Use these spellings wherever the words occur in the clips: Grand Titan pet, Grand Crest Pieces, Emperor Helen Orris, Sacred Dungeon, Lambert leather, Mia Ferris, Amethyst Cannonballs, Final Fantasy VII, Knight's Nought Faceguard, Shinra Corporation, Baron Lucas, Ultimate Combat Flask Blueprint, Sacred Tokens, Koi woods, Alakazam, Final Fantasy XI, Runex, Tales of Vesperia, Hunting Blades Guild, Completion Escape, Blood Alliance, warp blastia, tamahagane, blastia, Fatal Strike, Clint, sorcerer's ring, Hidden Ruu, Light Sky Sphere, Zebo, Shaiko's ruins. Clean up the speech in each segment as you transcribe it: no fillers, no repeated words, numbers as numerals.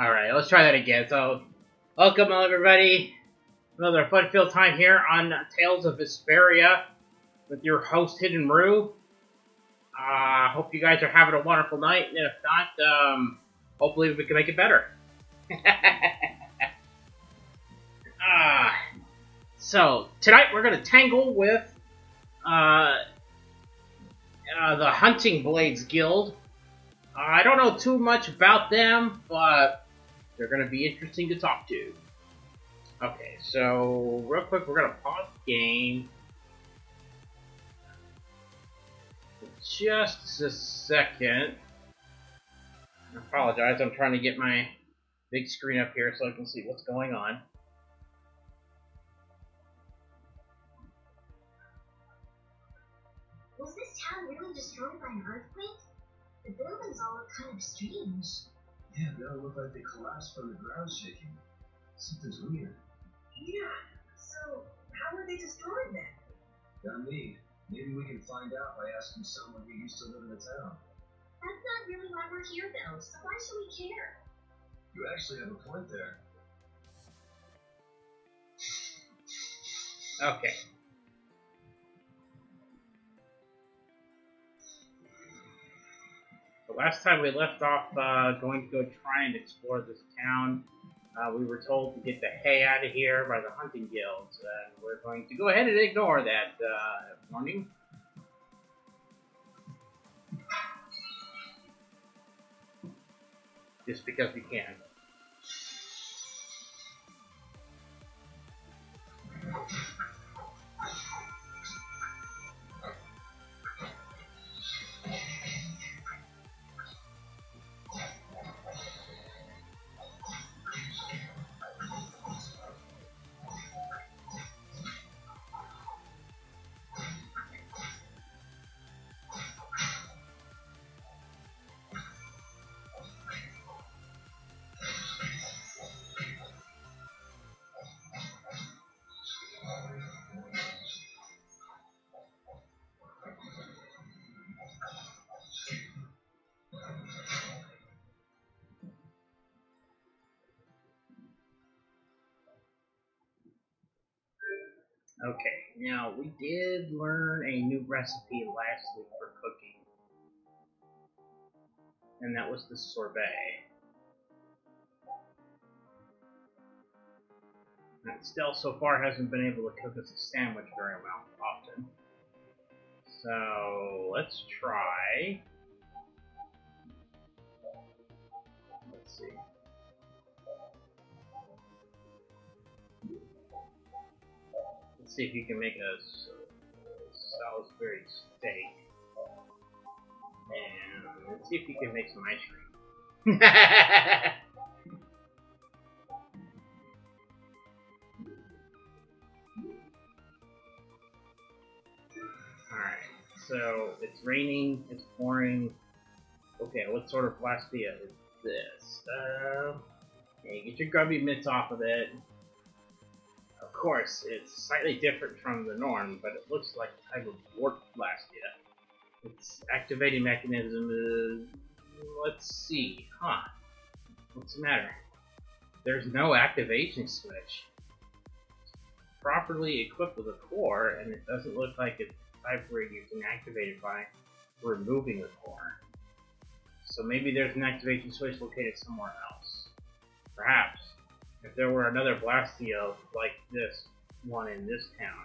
Alright, let's try that again. So, welcome everybody. Another fun-filled time here on Tales of Vesperia with your host, Hidden Ruu. Hope you guys are having a wonderful night, and if not, hopefully we can make it better. So, tonight we're going to tangle with the Hunting Blades Guild. I don't know too much about them, but they're going to be interesting to talk to. Okay, so real quick, we're going to pause the game. Just a second. I apologize, I'm trying to get my big screen up here so I can see what's going on. Was this town really destroyed by an earthquake? The buildings all look kind of strange. Yeah, they all look like they collapsed from the ground shaking. Something's weird. Yeah, so how were they destroyed then? Not me. Maybe we can find out by asking someone who used to live in the town. That's not really why we're here though, so why should we care? You actually have a point there. Okay. The last time we left off going to go try and explore this town, we were told to get the hay out of here by the hunting guilds, and we're going to go ahead and ignore that warning. Just because we can. Okay, now we did learn a new recipe last week for cooking, and that was the sorbet. And Estelle so far hasn't been able to cook us a sandwich very well often. So let's try. Let's see. Let's see if you can make a Salisbury steak. And let's see if you can make some ice cream. Alright, so it's raining, it's pouring. Okay, what sort of blastia is this? Okay, get your grubby mitts off of it. Of course, it's slightly different from the norm, but it looks like a type of warp blastia. Its activating mechanism is... let's see, huh? What's the matter? There's no activation switch. It's properly equipped with a core, and it doesn't look like it's the type where you can activate it by removing the core. So maybe there's an activation switch located somewhere else. Perhaps. If there were another blastia like this one in this town,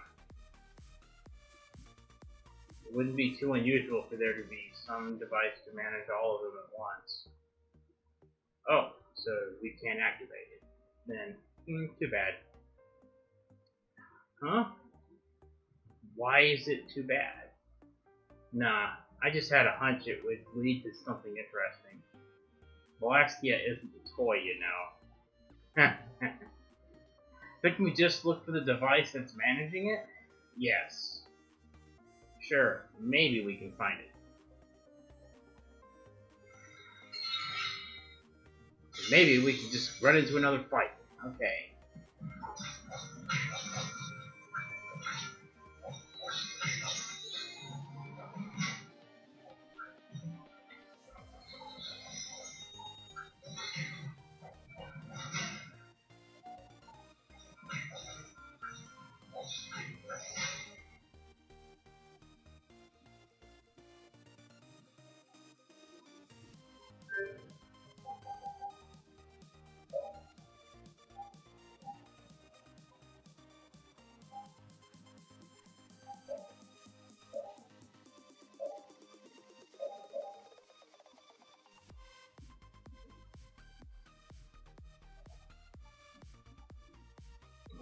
it wouldn't be too unusual for there to be some device to manage all of them at once. Oh, so we can't activate it. Then, too bad. Huh? Why is it too bad? Nah, I just had a hunch it would lead to something interesting. Blastia isn't a toy, you know. Couldn't we just look for the device that's managing it? Yes. Sure, maybe we can find it. Maybe we can just run into another fight. Okay.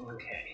Okay.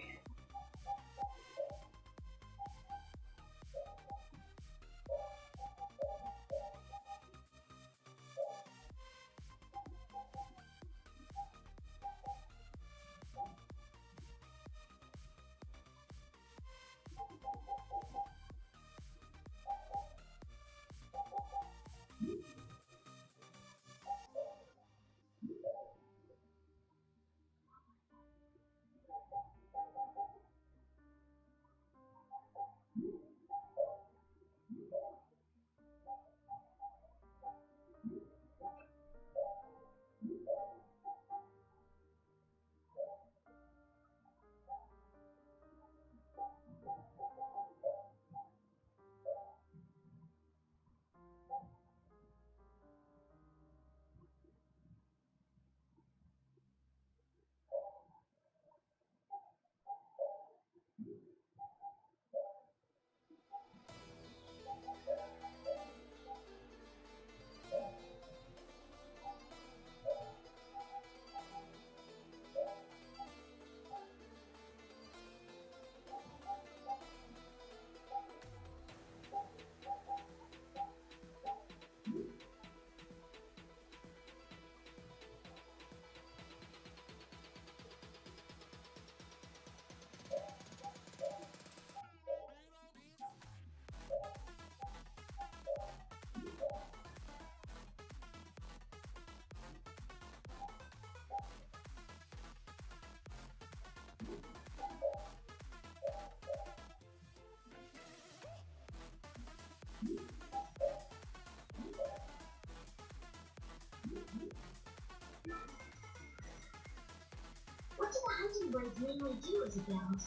What do the Hunting Blades mainly do as a band?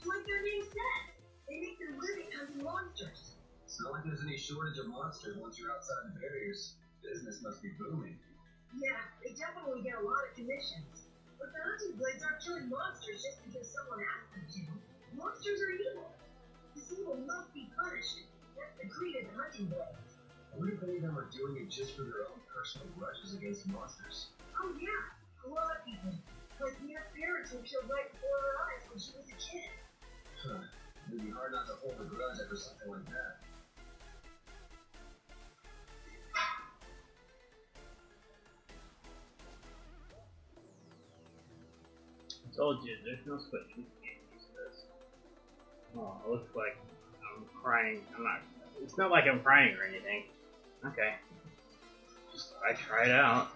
Like their name says, they make their living hunting monsters. It's not like there's any shortage of monsters once you're outside the barriers. Business must be booming. Yeah, they definitely get a lot of commissions. But the Hunting Blades aren't killing monsters just because someone asked them to. Monsters are evil. This evil must be punished. That's the creed of the Hunting Blades. I wonder if any of them are doing it just for their own personal grudges against monsters. Oh yeah, a lot of people. Like Mia Ferris who killed right before her eyes when she was a kid. Huh. It would be hard not to hold a grudge after something like that. I told you, there's no switch. We can't use this. Oh, it looks like I'm crying. I'm not. It's not like I'm crying or anything. Okay. Just thought I'd try it out.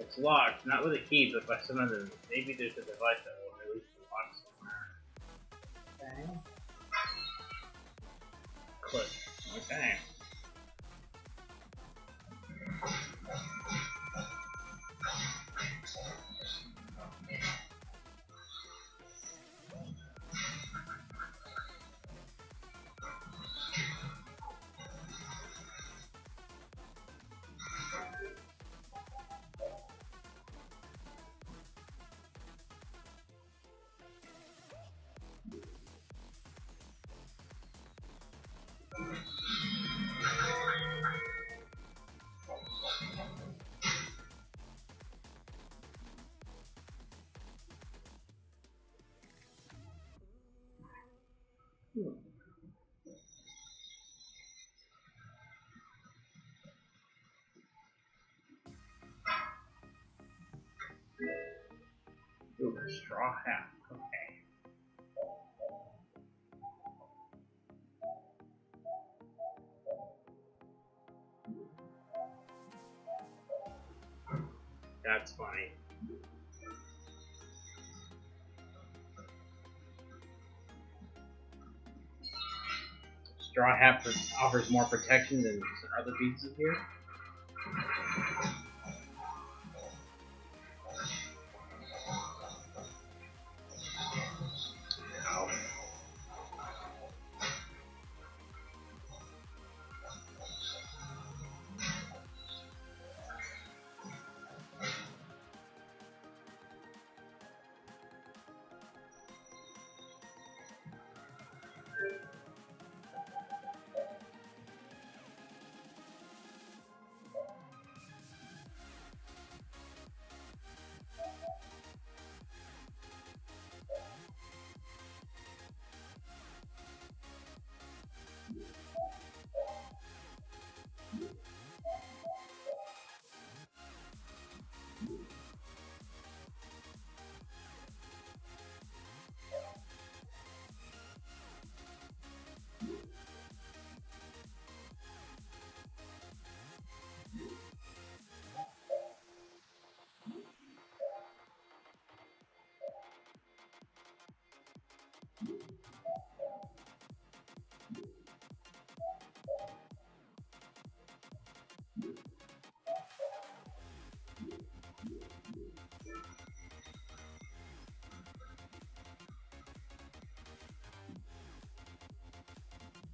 It's locked, not with a key, but by some other. Maybe there's a device that will release the lock somewhere. Okay. Click. Okay. Ooh, a straw hat. Okay. That's funny. Straw hat offers more protection than some other pieces here.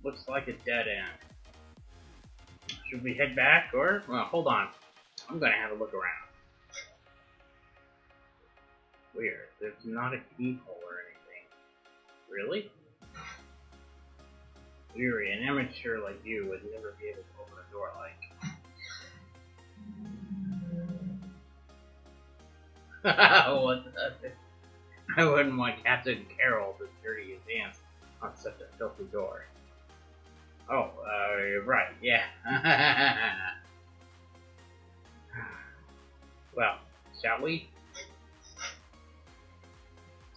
looks like a dead end. Should we head back or? Well, hold on. I'm gonna have a look around. Weird. There's not a keyhole or anything. Really? Weary, an amateur like you would never be able to open a door like. What the? I wouldn't want Captain Carol to dirty his hands on such a filthy door. Oh, right, yeah. Well, shall we?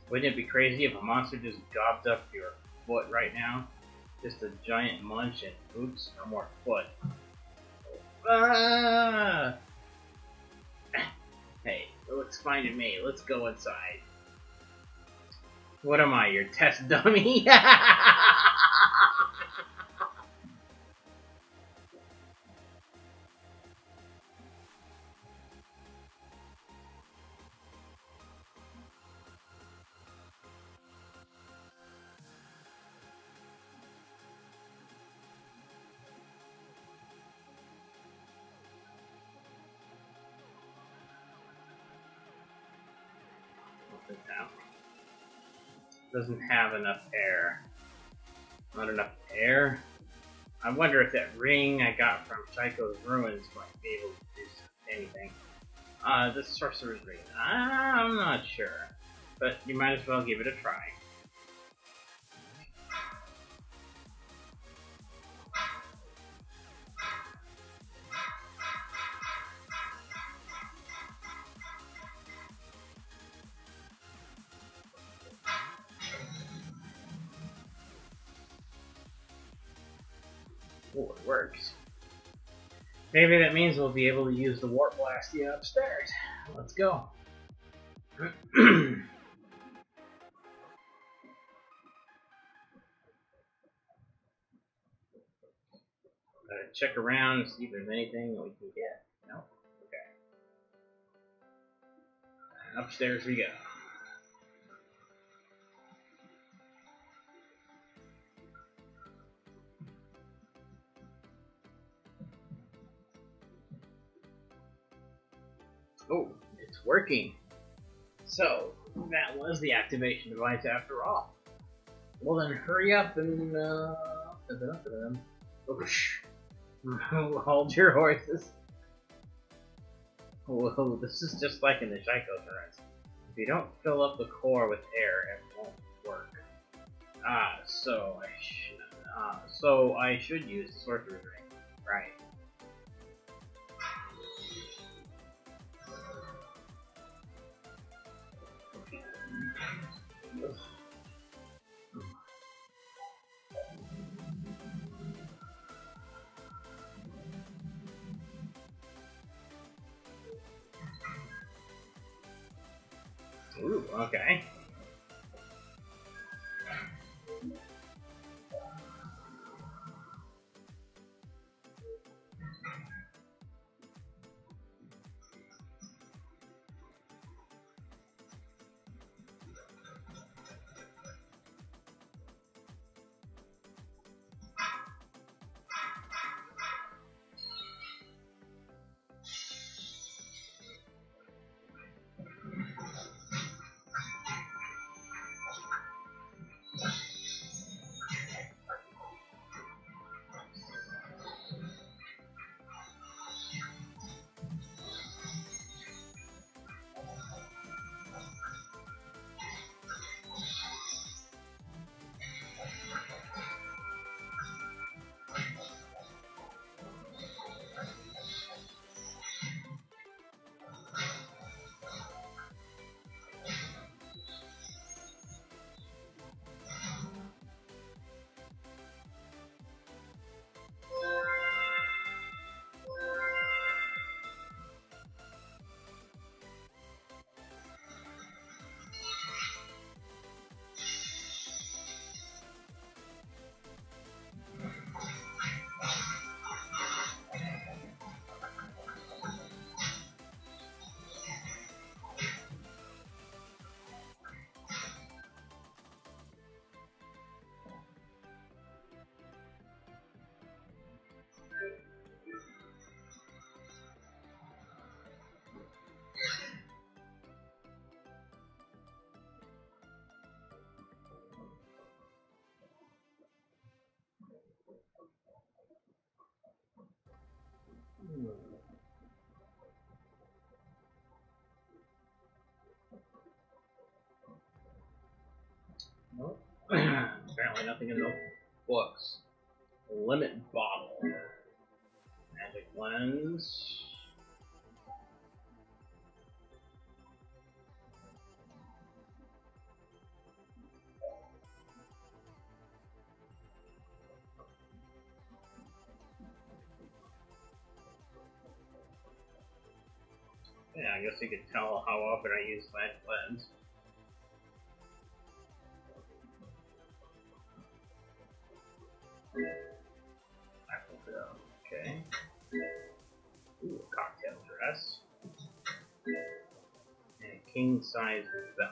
Wouldn't it be crazy if a monster just gobbed up your foot right now? Just a giant munch and oops, no more foot. Ah! Hey, it looks fine to me. Let's go inside. What am I, your test dummy? Doesn't have enough air. Not enough air? I wonder if that ring I got from Shaiko's ruins might be able to do anything. The sorcerer's ring. I'm not sure. But you might as well give it a try. Oh, it works. Maybe that means we'll be able to use the warp blastia upstairs. Let's go. Check around and see if there's anything that we can get. No? Okay. And upstairs we go. Oh, it's working. So, that was the activation device after all. Well then, hurry up and, hold your horses. Whoa, this is just like in the Shaiko's ruins. If you don't fill up the core with air, it won't work. Ah, so I should use the sorcerer's ring. Right. Ooh, okay. Nope. Apparently nothing in the books. Limit bottle. Magic lens. Yeah, I guess you can tell how often I use that lens. Okay. Ooh, a cocktail dress. And a king-size belt.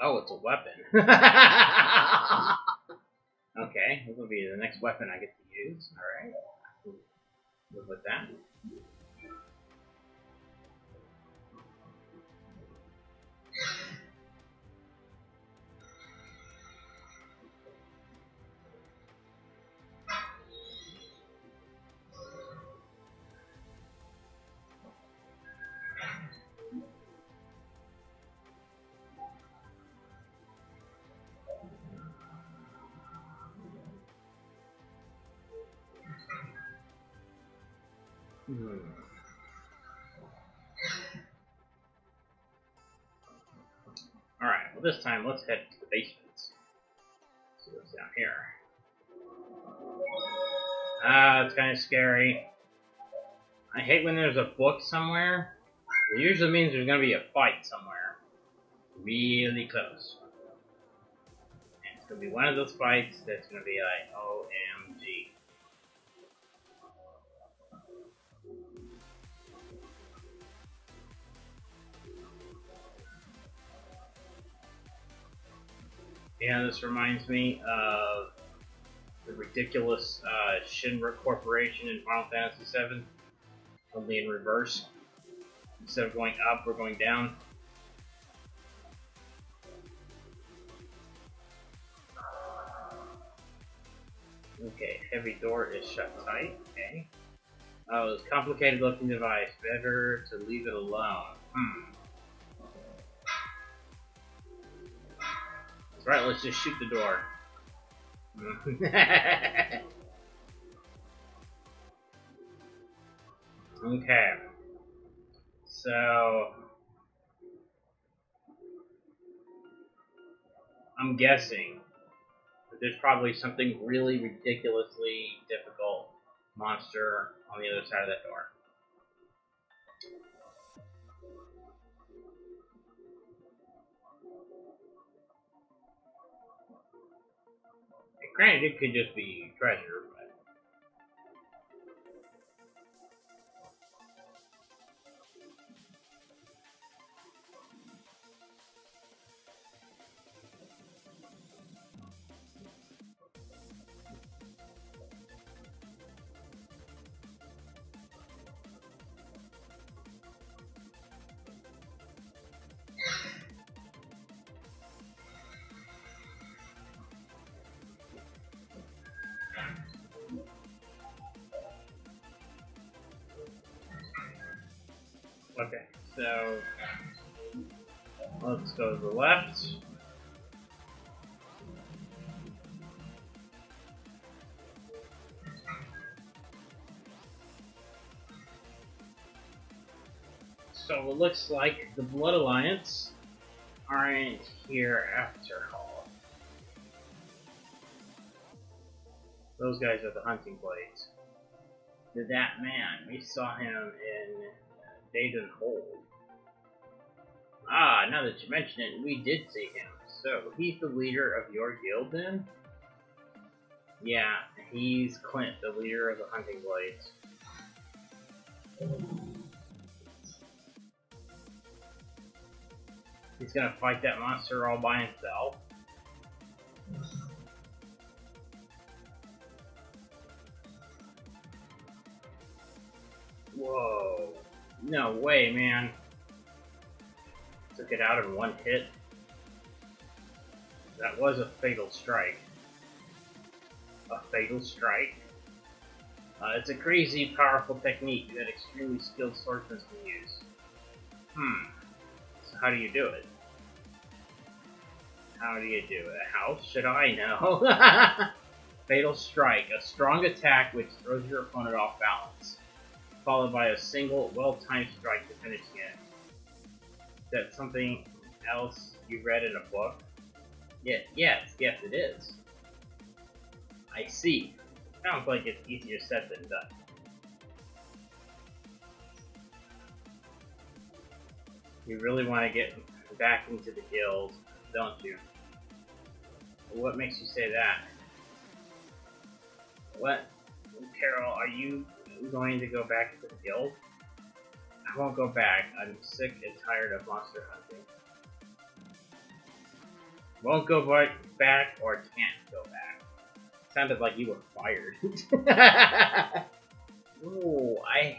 Oh, it's a weapon. Okay, this will be the next weapon I get to use. Alright, move with that. Alright, well this time let's head to the basement. See what's down here. Ah, it's kind of scary. I hate when there's a book somewhere. It usually means there's going to be a fight somewhere. Really close. And it's going to be one of those fights that's going to be like, OMG. Yeah, this reminds me of the ridiculous Shinra Corporation in Final Fantasy VII, only in reverse. Instead of going up, we're going down. Okay, heavy door is shut tight. Okay. Oh, it's a complicated looking device. Better to leave it alone. Right, let's just shoot the door. Okay. So I'm guessing that there's probably something really ridiculously difficult monster on the other side of that door. Granted, it could just be treasure, but... Okay, so let's go to the left. So it looks like the Blood Alliance aren't here after all. Those guys are the Hunting Blades. That man, we saw him in stayed on hold. Ah, now that you mention it, we did see him. So, he's the leader of your guild, then? Yeah, he's Clint, the leader of the Hunting Blades. He's gonna fight that monster all by himself. Whoa. No way, man. Took it out in one hit. That was a fatal strike. A fatal strike? It's a crazy, powerful technique that extremely skilled swordsmen can use. So how do you do it? How do you do it? How should I know? Fatal strike. A strong attack which throws your opponent off balance, followed by a single, well-timed strike to finish the end. Is that something else you read in a book? Yes, it is. I see. Sounds like it's easier said than done. You really want to get back into the guild, don't you? What makes you say that? What? Carol, are you going to go back to the guild? I won't go back. I'm sick and tired of monster hunting. Won't go back or can't go back. Sounded like you were fired. Oh, I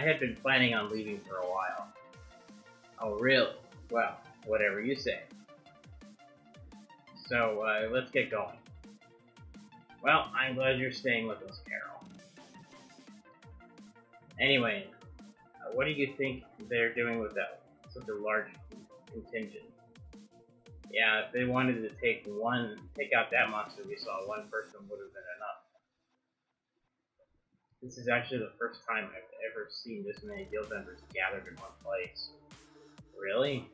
had been planning on leaving for a while. Oh, really? Well, whatever you say. So, let's get going. Well, I'm glad you're staying with us, Carol. Anyway, what do you think they're doing with that? Such a large contingent. Yeah, if they wanted to take out that monster we saw, one person would have been enough. This is actually the first time I've ever seen this many guild members gathered in one place. Really?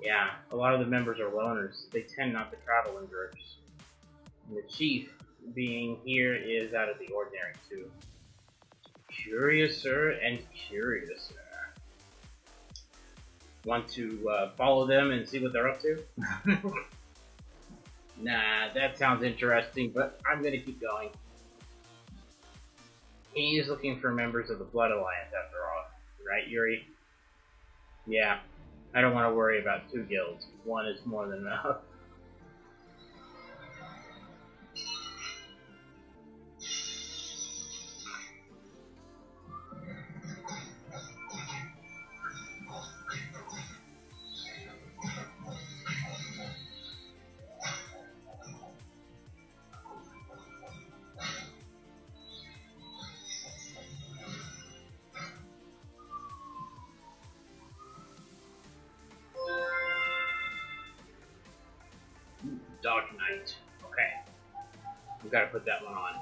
Yeah, a lot of the members are loners. They tend not to travel in groups. And the chief being here is out of the ordinary, too. Curiouser and curiouser. Want to follow them and see what they're up to? Nah, that sounds interesting, but I'm gonna keep going. He's looking for members of the Blood Alliance after all, right, Yuri? Yeah, I don't want to worry about two guilds. One is more than enough. Gotta put that one on.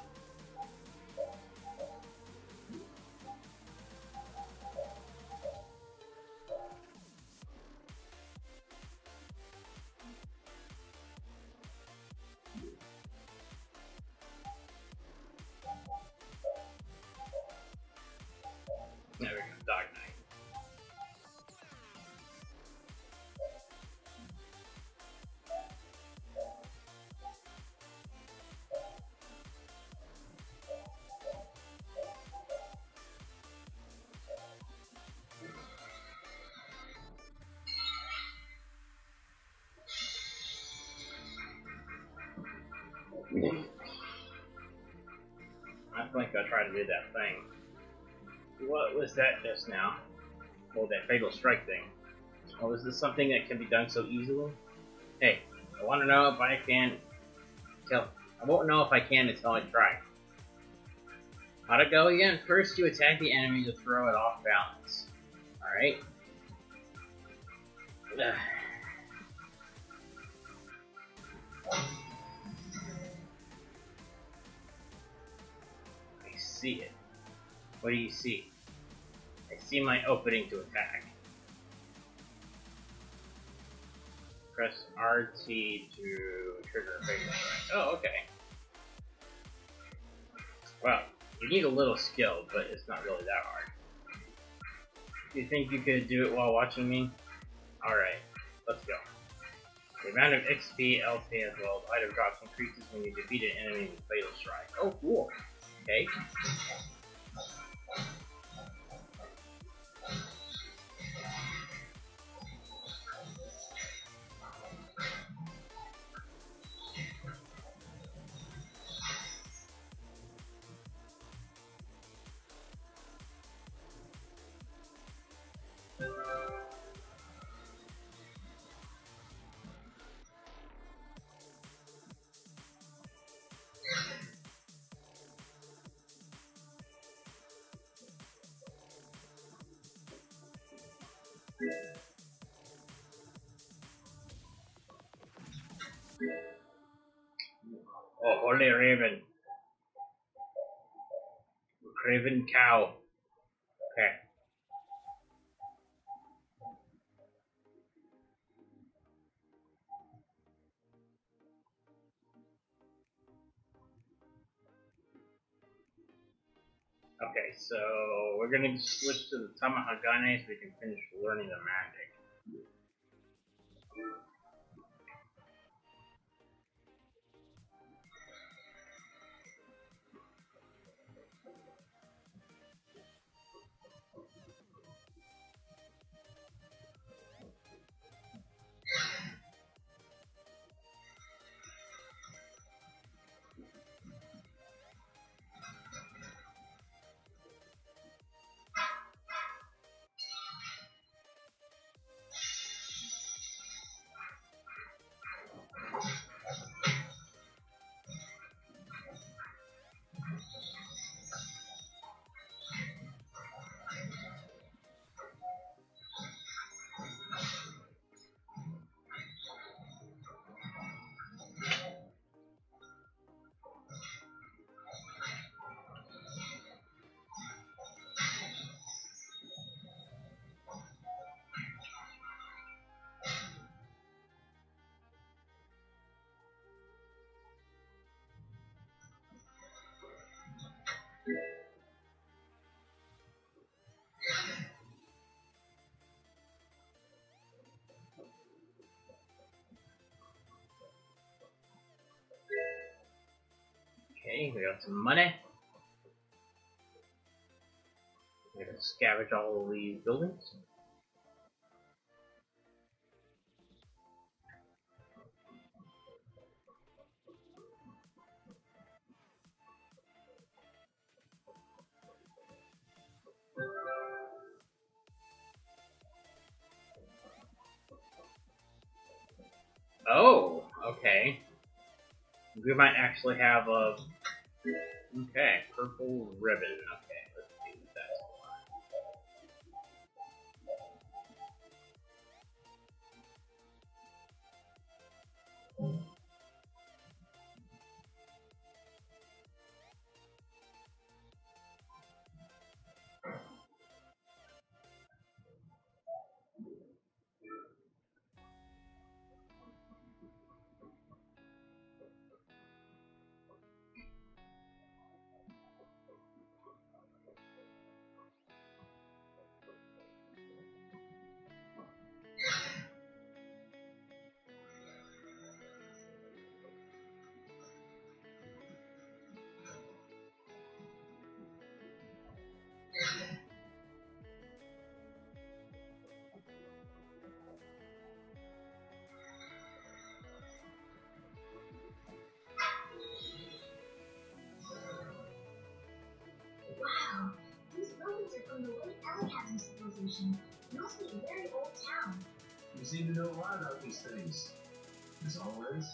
There we go, Dark Knight. I think I tried to do that thing. What was that just now? Well, that fatal strike thing. Oh, is this something that can be done so easily? Hey, I want to know if I can tell. I won't know if I can until I try. How'd it go again? First, you attack the enemy to throw it off balance. Alright. See it. What do you see? I see my opening to attack. Press RT to trigger a fatal strike. Oh, okay. Well, you need a little skill, but it's not really that hard. You think you could do it while watching me? Alright, let's go. The amount of XP, LC, as well as item drops increases when you defeat an enemy with Fatal Strike. Oh, cool. Okay. Oh, holy raven. Craven cow. Okay. Okay, so we're gonna switch to the tamahagane so we can finish learning the magic. Okay, we got some money. We're gonna scavenge all these buildings. Oh, okay. We might actually have a... Okay, purple ribbon. Okay, let's see what that's for. From the late Alakazam civilization, it must be a very old town. You seem to know a lot about these things, as always.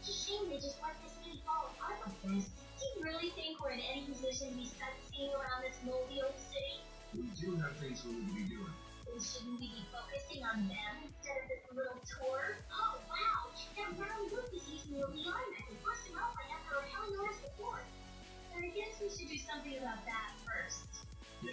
It's a shame they just let this city fall apart like this. Do you really think we're in any position to be sightseeing around this moldy old city? We do have things we need to be doing. Then shouldn't we be focusing on them instead of this little tour? Oh wow, that Baron Lucas using the Leon method was busted up by Emperor Helen Orris before. But I guess we should do something about that first. Yeah.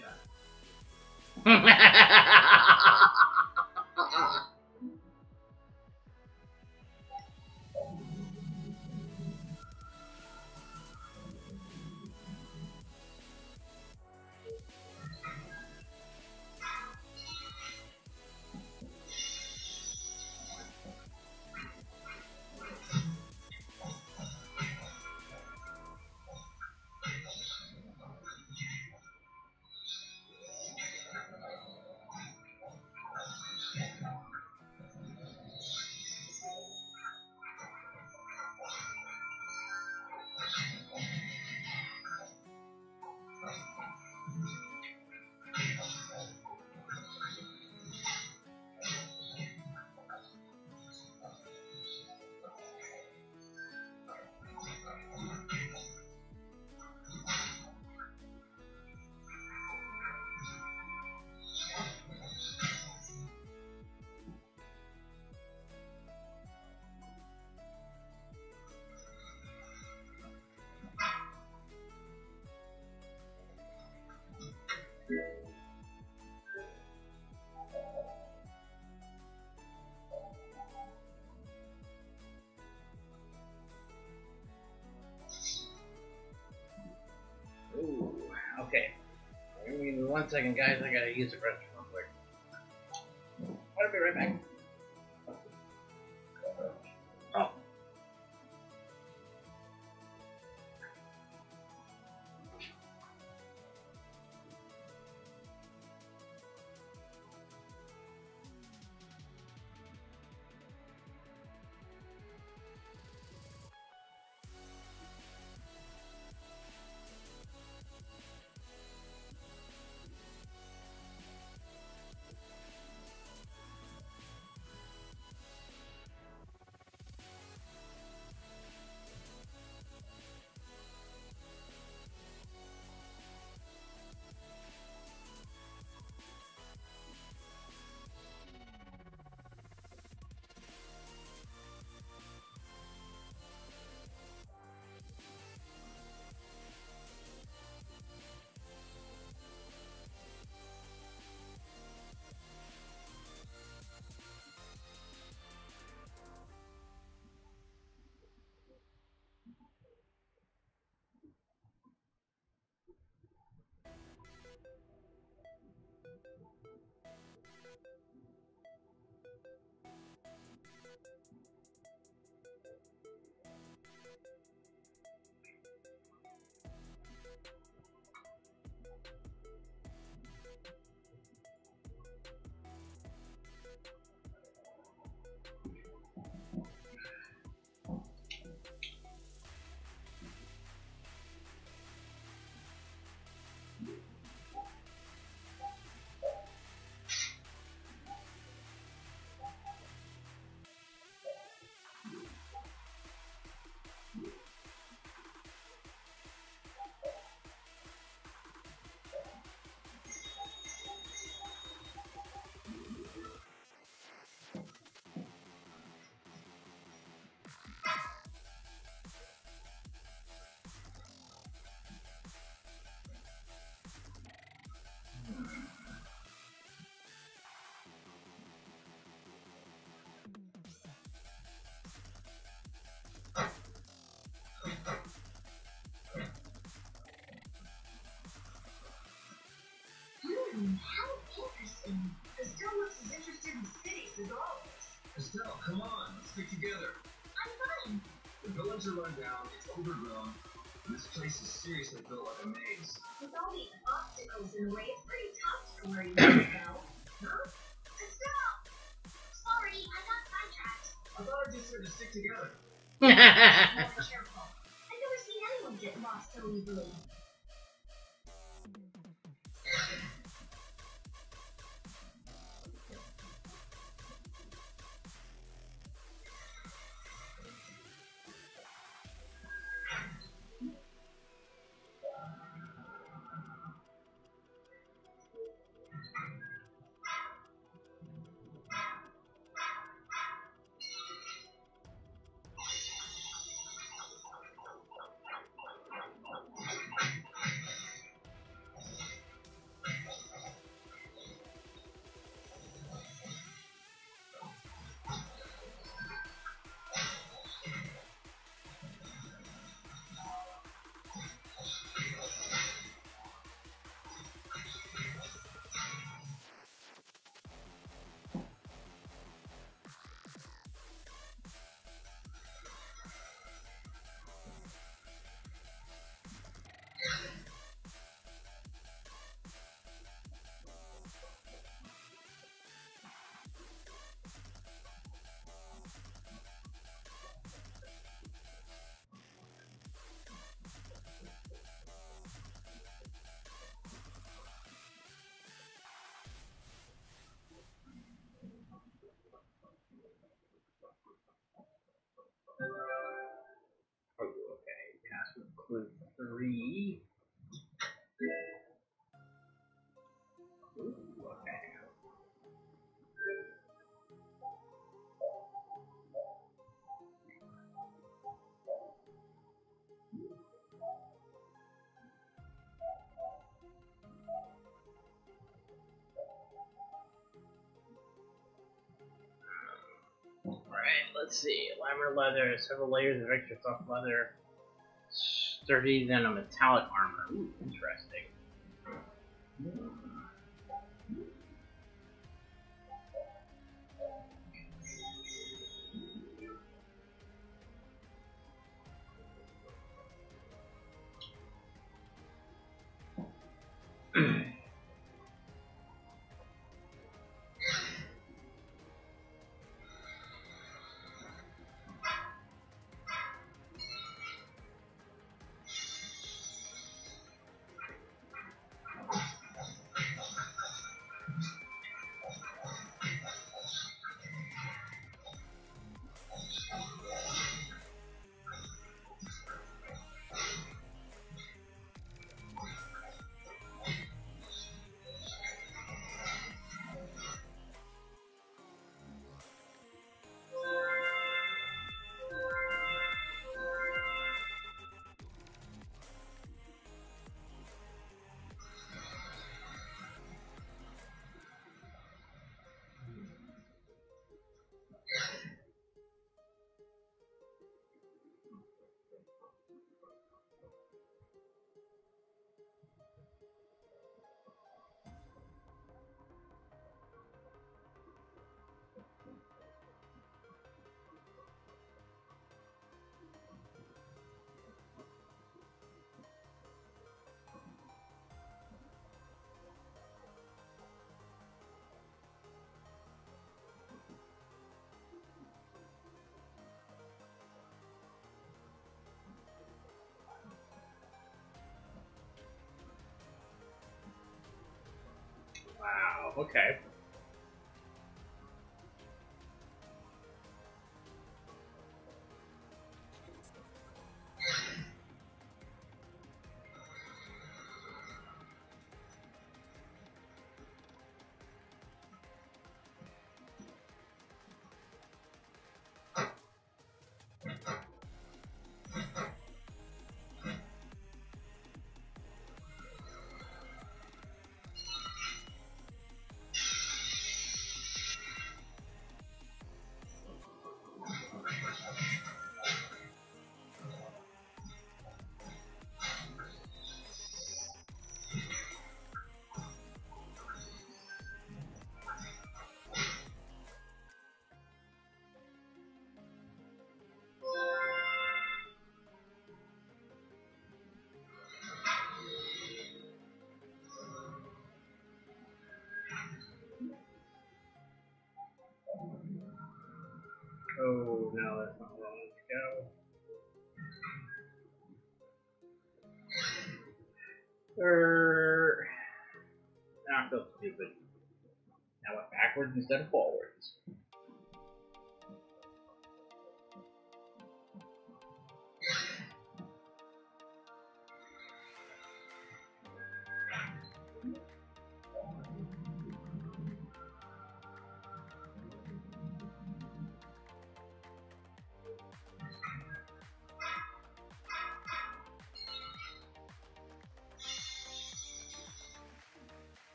1 second, guys. I gotta use the restroom real quick. I'll be right back. Oh. How interesting. Estelle looks as interested in space as always. Estelle, come on, let's get together. I'm fine. The village are run down, it's overgrown, and this place is seriously built like a maze. With all these obstacles in the way, it's pretty tough to where you want to go. Huh? Estelle! Sorry, I got sidetracked. I thought I just said to stick together. More careful. I've never seen anyone get lost so easily. With 3. All right, let's see. Lambert leather, several layers of extra soft leather. Sturdy than a metallic armor. Ooh, interesting. okay. Oh, no, that's not where I want to go. I feel stupid. Now went backwards instead of forwards.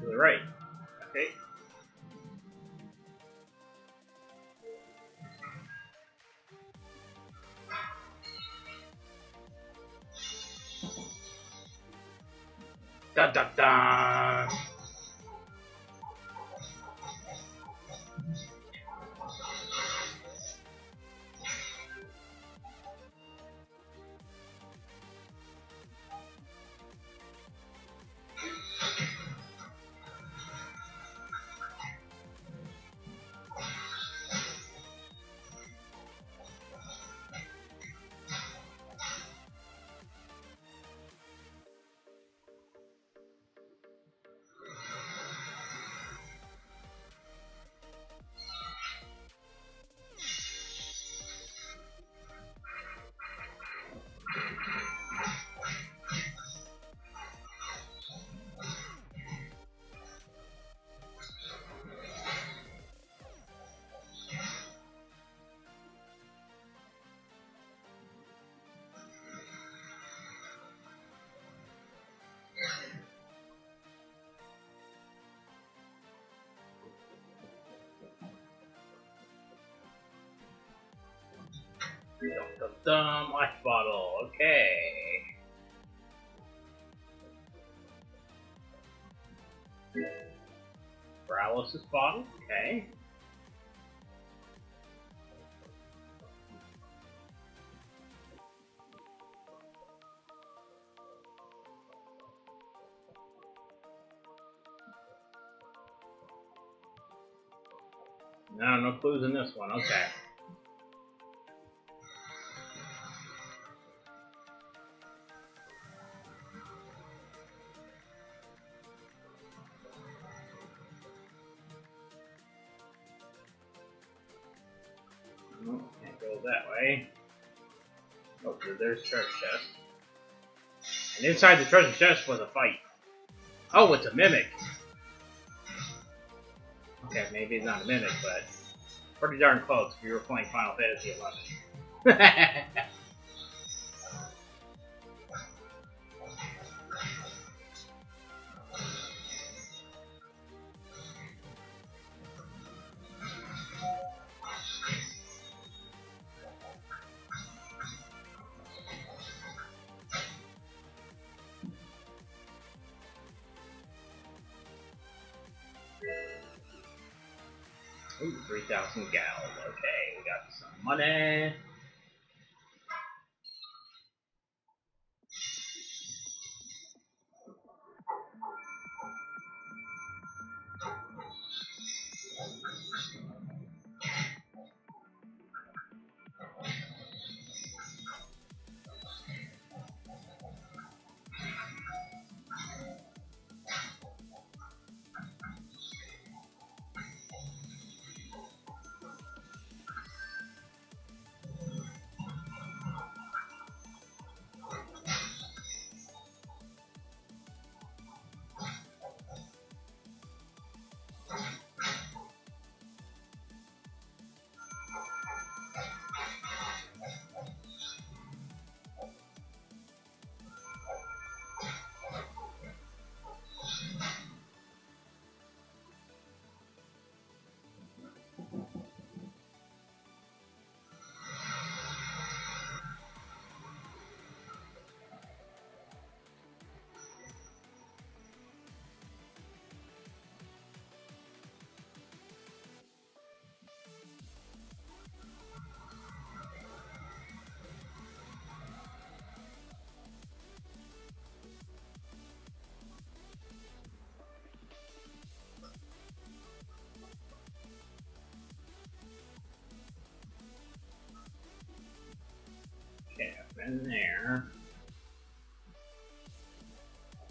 To the right. Okay. Da da da. Dumb life bottle, okay. Paralysis bottle, okay. No, no clues in this one, okay. There's treasure chest. And inside the treasure chest was a fight. Oh, it's a mimic. Okay, maybe it's not a mimic, but pretty darn close if you were playing Final Fantasy XI. Ooh, 3,000 gal. Okay, we got some money.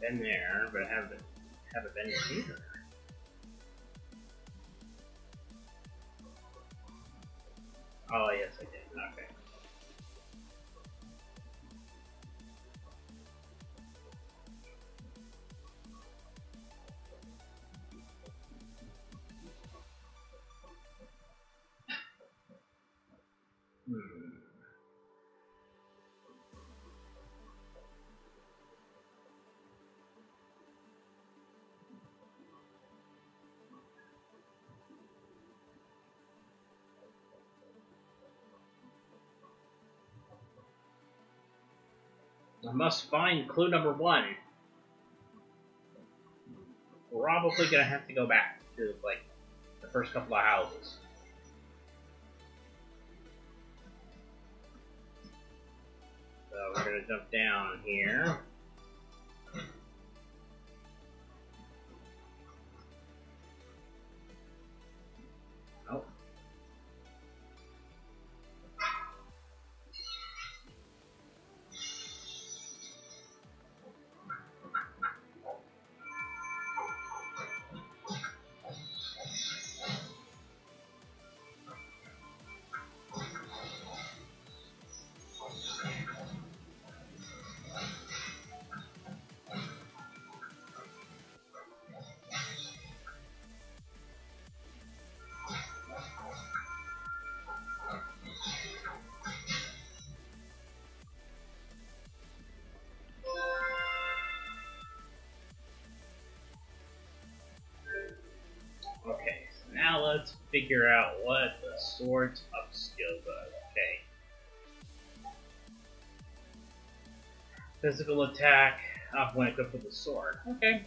Been there, but haven't been here either. Oh yes, I did. Okay. I must find clue number 1. Probably gonna have to go back to like the first couple of houses. So we're gonna jump down here. Let's figure out what the swords up skill does. Okay. Physical attack up when equipped with a sword. Okay.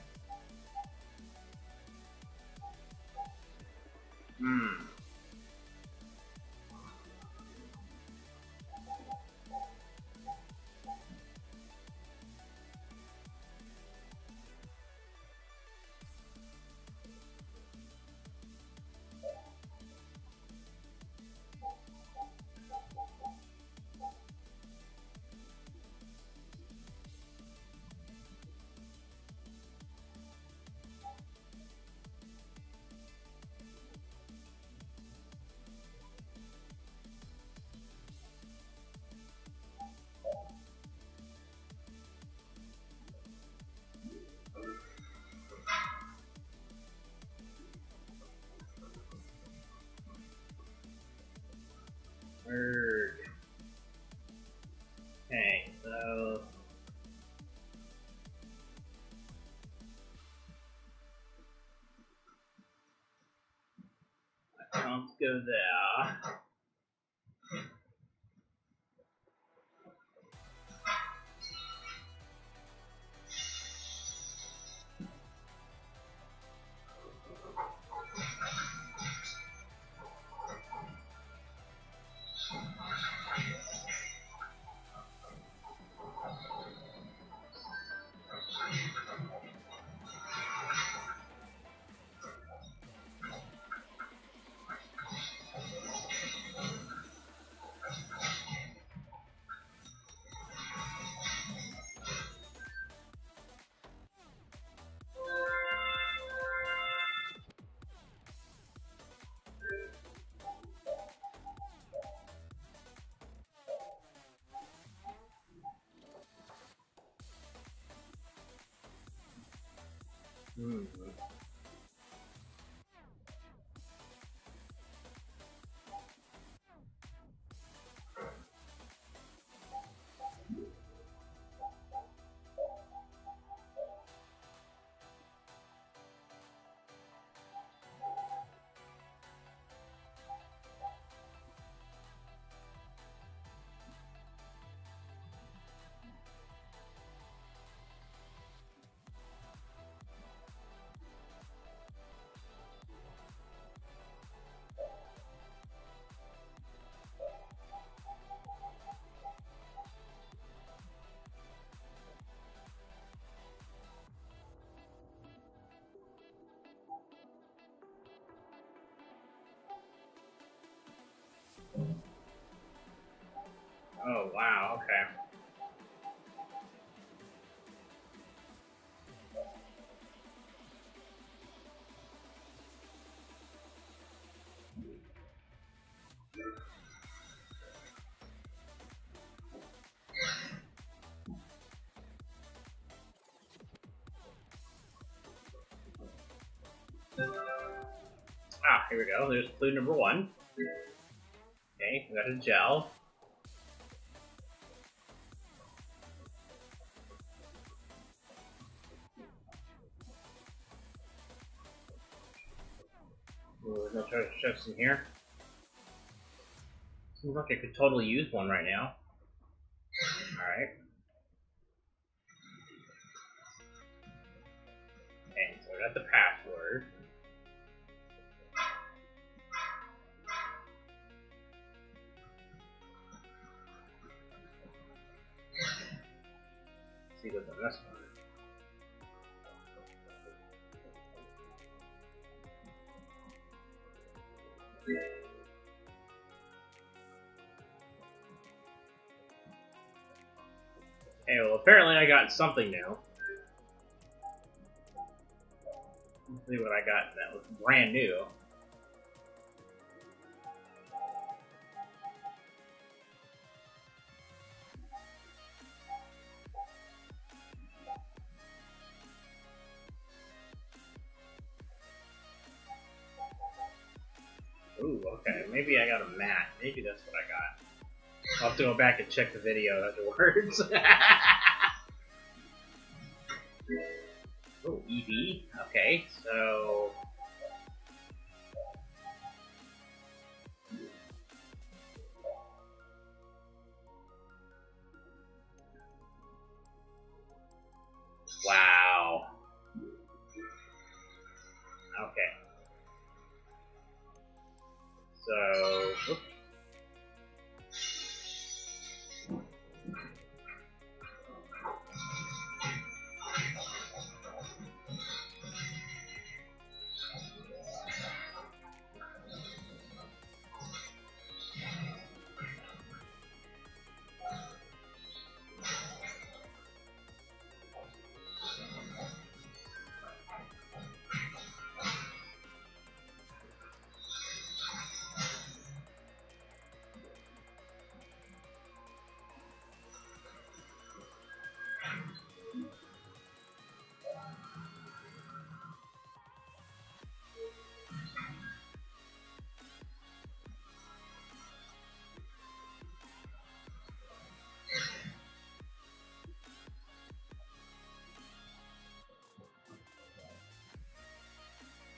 Okay, so I can't go there. Oh, wow, okay. Ah, here we go. There's clue number one. Okay, we got a gel. Chefs in here. Seems like I could totally use one right now. Alright. Okay, so we got the password. Let's see what the rest one is. Hey, well, apparently I got something now. Let's see what I got that was brand new. Maybe I got a mat. Maybe that's what I got. I'll have to go back and check the video afterwards. Oh, EV. Okay, so... Wow. Okay. So, oops.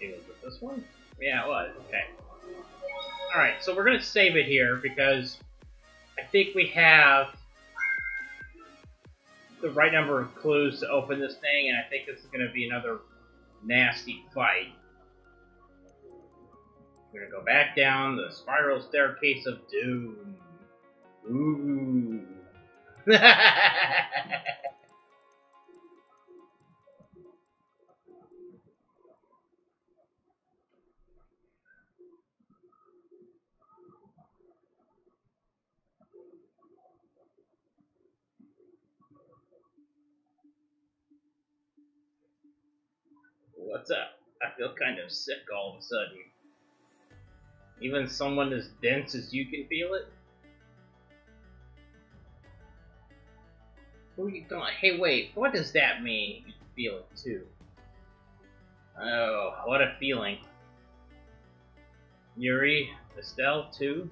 Was it this one? Yeah, it was. Okay. Alright, so we're going to save it here because I think we have the right number of clues to open this thing, and I think this is going to be another nasty fight. We're going to go back down the spiral staircase of doom. Ooh. What's up? I feel kind of sick all of a sudden. Even someone as dense as you can feel it? Who are you going? Hey, wait, what does that mean? You feel it too. Oh, what a feeling. Yuri, Estelle, too?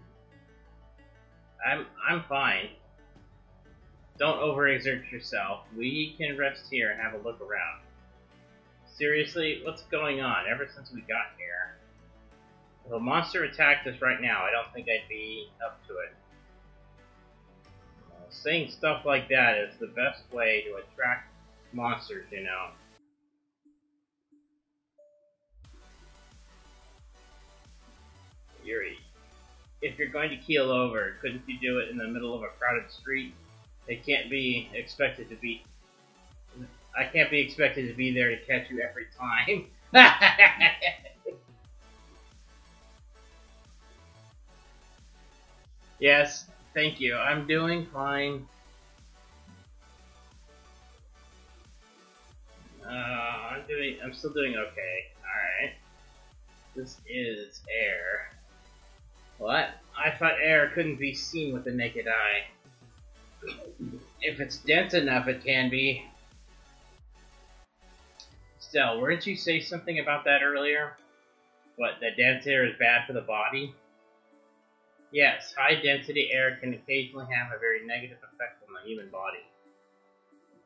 I'm fine. Don't overexert yourself. We can rest here and have a look around. Seriously, what's going on ever since we got here? If a monster attacked us right now, I don't think I'd be up to it. Saying stuff like that is the best way to attract monsters, you know. Yuri, if you're going to keel over, couldn't you do it in the middle of a crowded street? I can't be expected to be there to catch you every time. Yes, thank you. I'm doing fine. I'm still doing okay. Alright. This is air. What? I thought air couldn't be seen with the naked eye. If it's dense enough, it can be. Still, weren't you saying something about that earlier? What, that dense air is bad for the body? Yes, high-density air can occasionally have a very negative effect on the human body.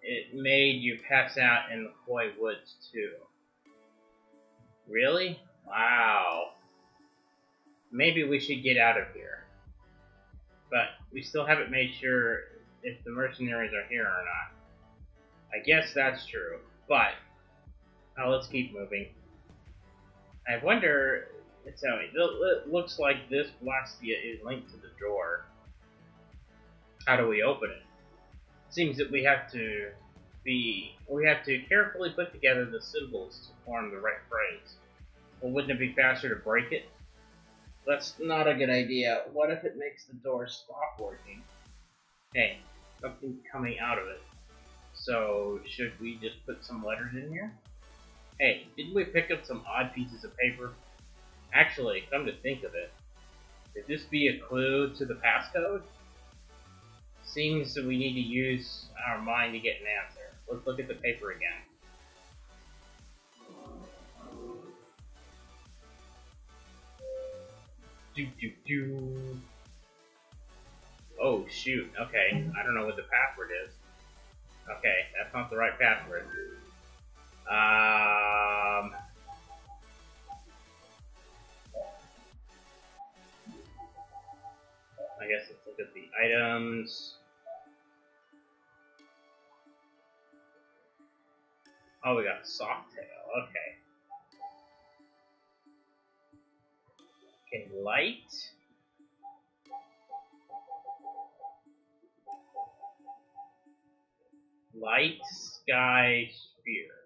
It made you pass out in the Koi woods, too. Really? Wow. Maybe we should get out of here. But we still haven't made sure if the mercenaries are here or not. I guess that's true, but... Oh, let's keep moving. I wonder... So it looks like this blastia is linked to the door. How do we open it? It seems that we have to carefully put together the symbols to form the right phrase. Well, wouldn't it be faster to break it? That's not a good idea. What if it makes the door stop working? Hey, something's coming out of it. So should we just put some letters in here? Hey, didn't we pick up some odd pieces of paper? Actually, come to think of it, could this be a clue to the passcode? Seems that we need to use our mind to get an answer. Let's look at the paper again. Oh shoot, okay, I don't know what the password is. Okay, that's not the right password. I guess let's look at the items. Oh, we got a soft tail. Okay. Okay, light. Light Sky Sphere.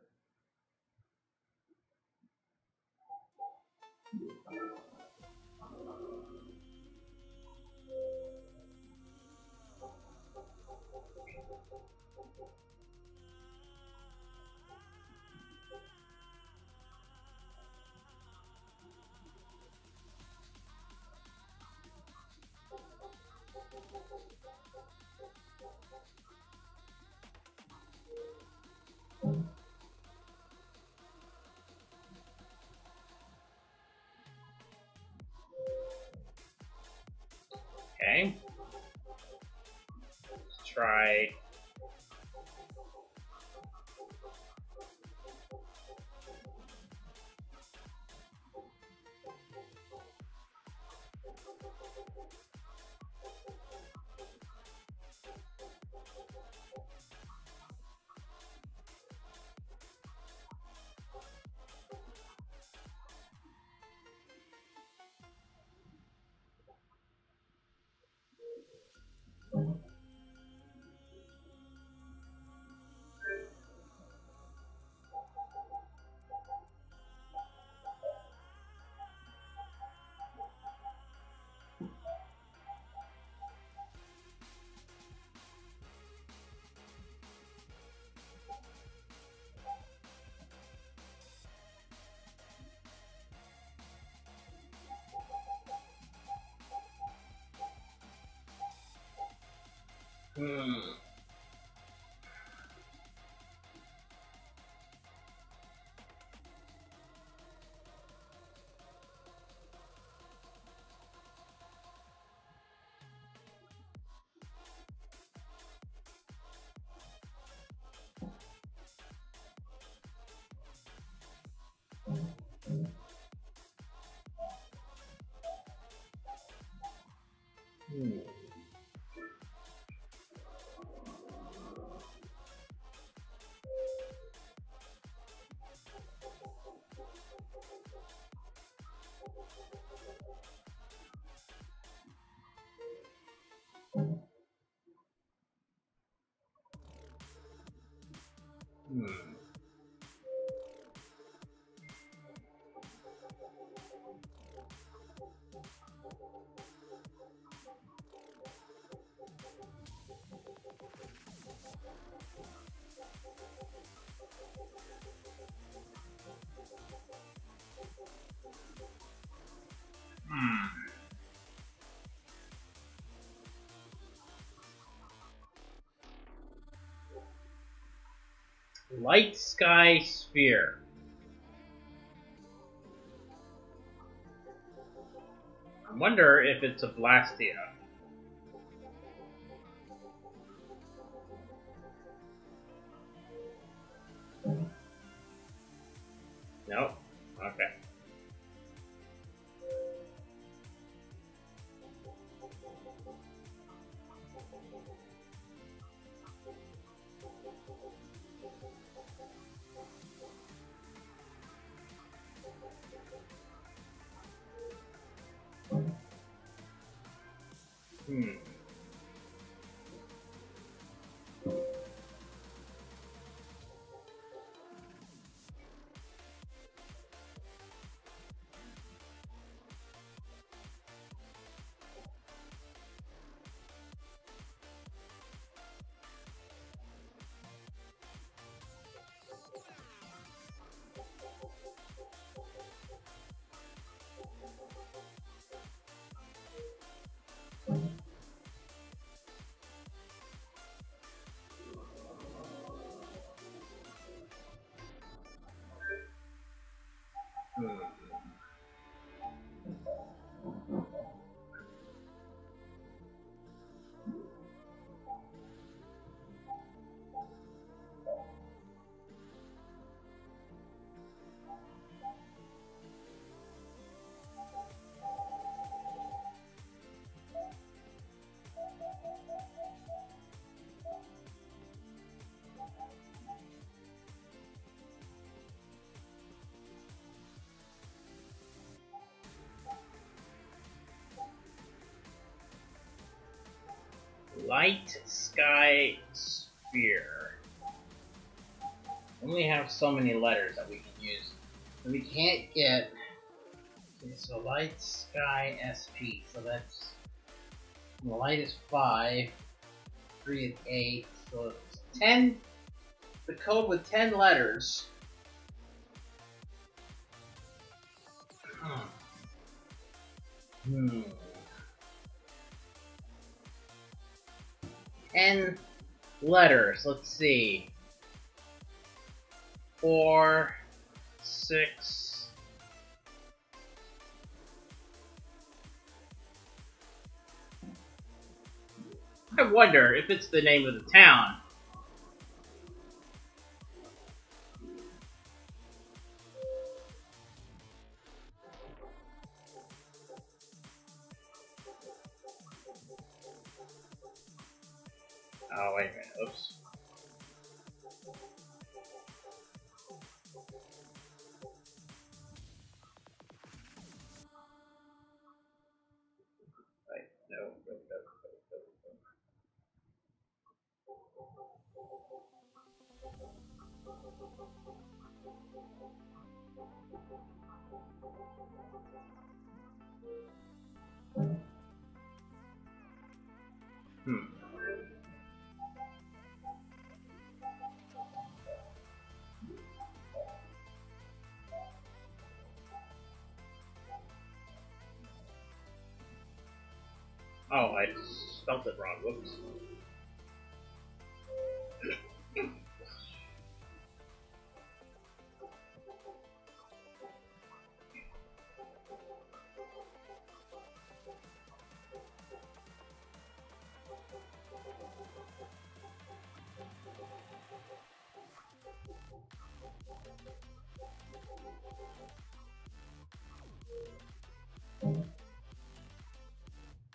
Okay. Let's try. Light Sky Sphere. I wonder if it's a blastia. No? Okay. Light Sky Sphere. We only have so many letters that we can use. And we can't get. Okay, so Light Sky SP. So that's. The light is 5. 3 is 8. So it's 10. The code with 10 letters. Hmm. 10 letters. Let's see. 4, 6. I wonder if it's the name of the town. Oh, wait a minute, oops. Right, no. Oh, I spelled it wrong. Whoops.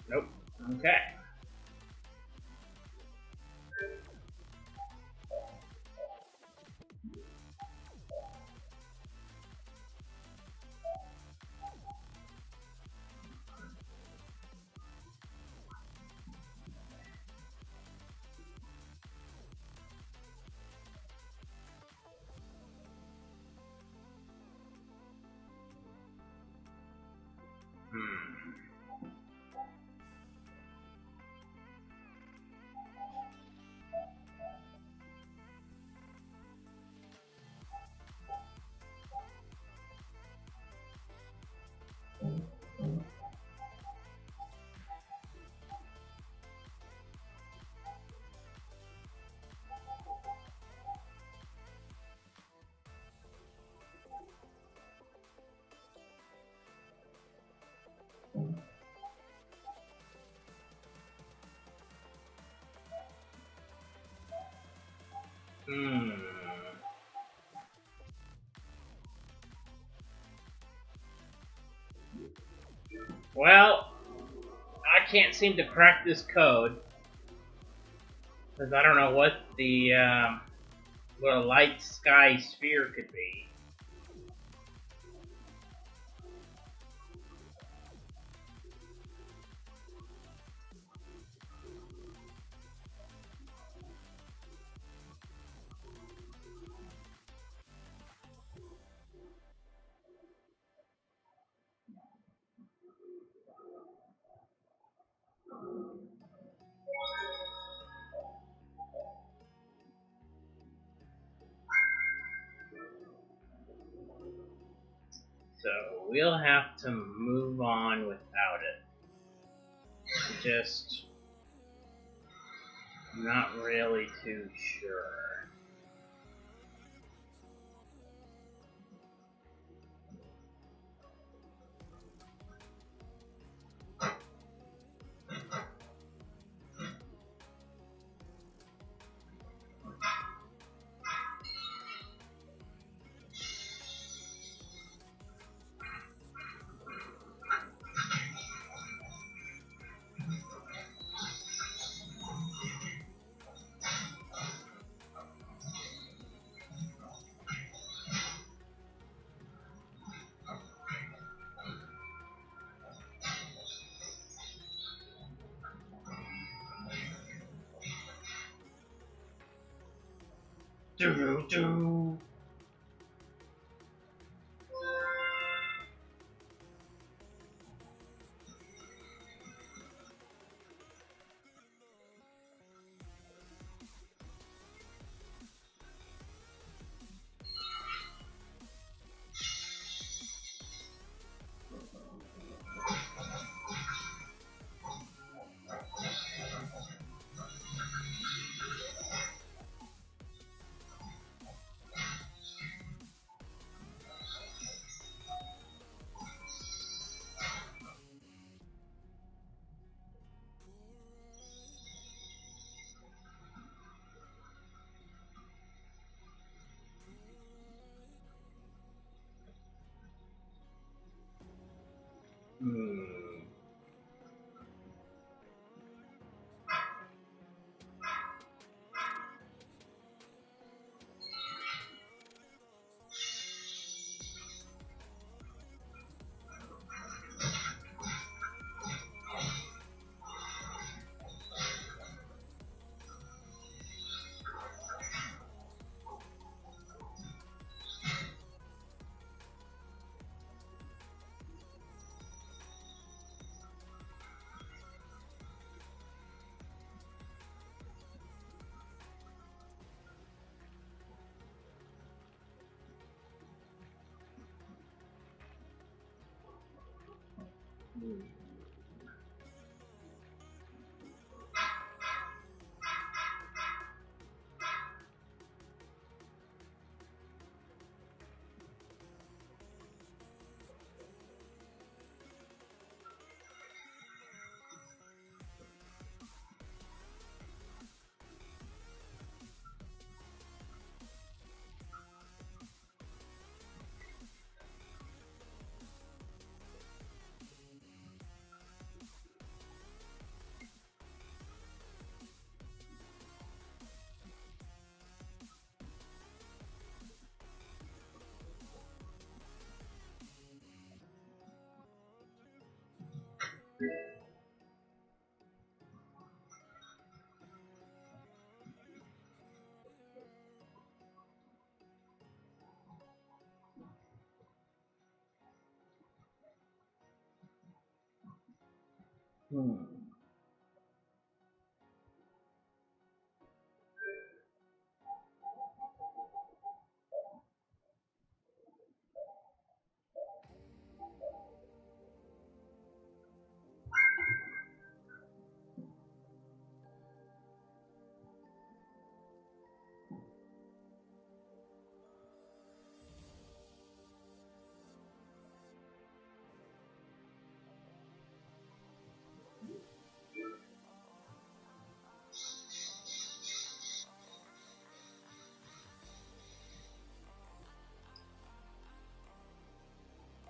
Nope. Okay. Well, I can't seem to crack this code. Because I don't know what the what a Light Sky Sphere could be. So we'll have to move on without it. Just not really too sure. Do-do-do.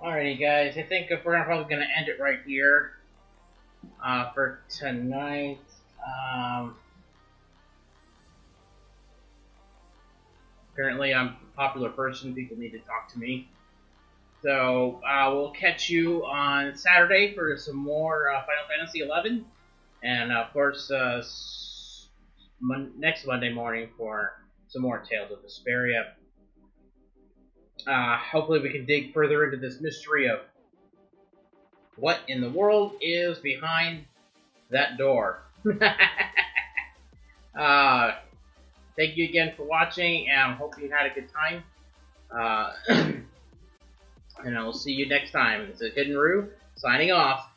Alrighty, guys. I think if we're probably gonna end it right here for tonight. Apparently, I'm a popular person. People need to talk to me. So we'll catch you on Saturday for some more Final Fantasy XI, and of course next Monday morning for some more Tales of Vesperia. Hopefully, we can dig further into this mystery of what in the world is behind that door. Thank you again for watching, and I hope you had a good time. And I will see you next time. It's a Hidden Ruu signing off.